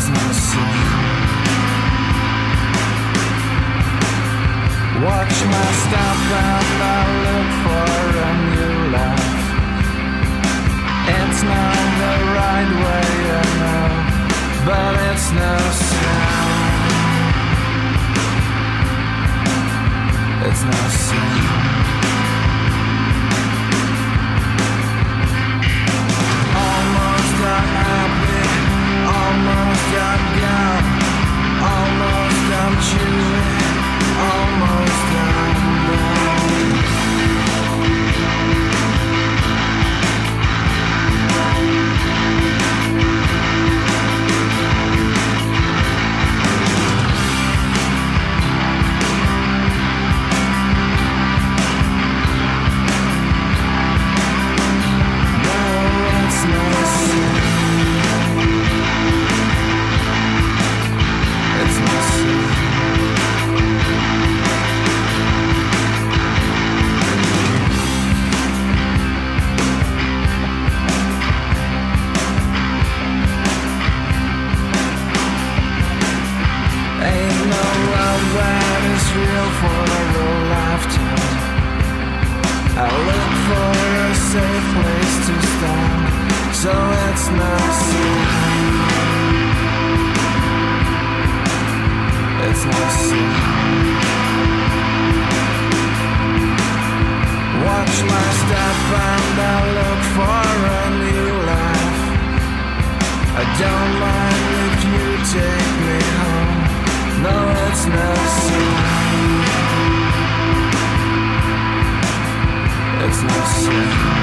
lives in the sea. Watch my step and I look for a new life. It's not the right way, I know, but it's no sound. It's no sound. Real for a real lifetime. I look for a safe place to stand, so it's not safe. It's not safe. Watch my step and I look for a new life. I don't mind if you take me home. No, it's not safe. It's not safe.